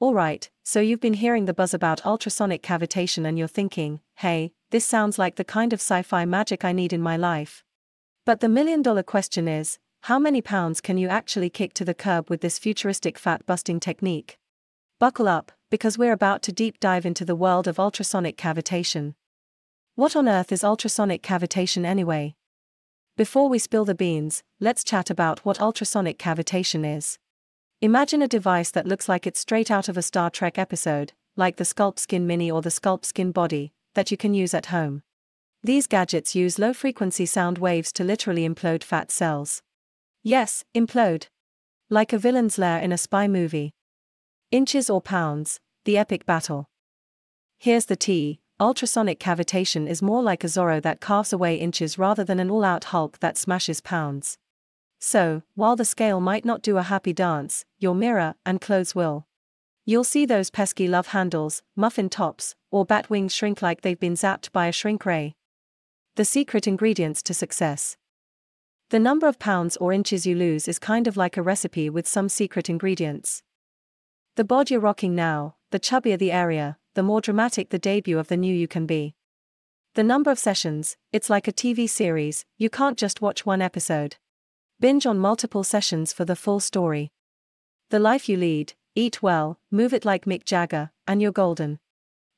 Alright, so you've been hearing the buzz about ultrasonic cavitation and you're thinking, hey, this sounds like the kind of sci-fi magic I need in my life. But the million-dollar question is, how many pounds can you actually kick to the curb with this futuristic fat-busting technique? Buckle up, because we're about to deep dive into the world of ultrasonic cavitation. What on earth is ultrasonic cavitation anyway? Before we spill the beans, let's chat about what ultrasonic cavitation is. Imagine a device that looks like it's straight out of a Star Trek episode, like the SculptSkin Mini or the SculptSkin Body, that you can use at home. These gadgets use low-frequency sound waves to literally implode fat cells. Yes, implode. Like a villain's lair in a spy movie. Inches or pounds, the epic battle. Here's the tea. Ultrasonic cavitation is more like a Zorro that carves away inches rather than an all-out Hulk that smashes pounds. So, while the scale might not do a happy dance, your mirror and clothes will. You'll see those pesky love handles, muffin tops, or bat wings shrink like they've been zapped by a shrink ray. The secret ingredients to success. The number of pounds or inches you lose is kind of like a recipe with some secret ingredients. The bod you're rocking now, the chubbier the area, the more dramatic the debut of the new you can be. The number of sessions, it's like a TV series, you can't just watch one episode. Binge on multiple sessions for the full story. The life you lead, eat well, move it like Mick Jagger, and you're golden.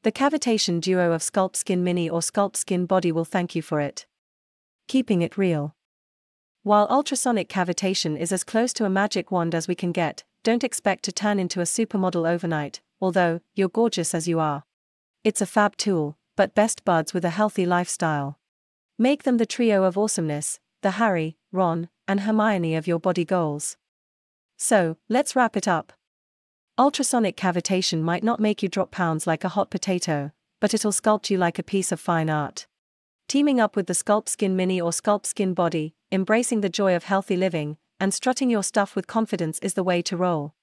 The cavitation duo of SculptSkin Mini or SculptSkin Body will thank you for it. Keeping it real. While ultrasonic cavitation is as close to a magic wand as we can get, don't expect to turn into a supermodel overnight, although, you're gorgeous as you are. It's a fab tool, but best buds with a healthy lifestyle. Make them the trio of awesomeness, the Harry, Ron, and Hermione of your body goals. So, let's wrap it up. Ultrasonic cavitation might not make you drop pounds like a hot potato, but it'll sculpt you like a piece of fine art. Teaming up with the SculptSkin Mini or SculptSkin Body, embracing the joy of healthy living, and strutting your stuff with confidence is the way to roll.